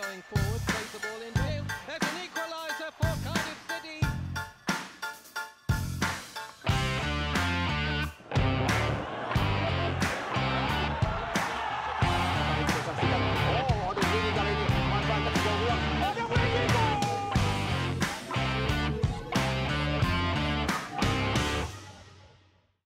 going forward, plays the ball in.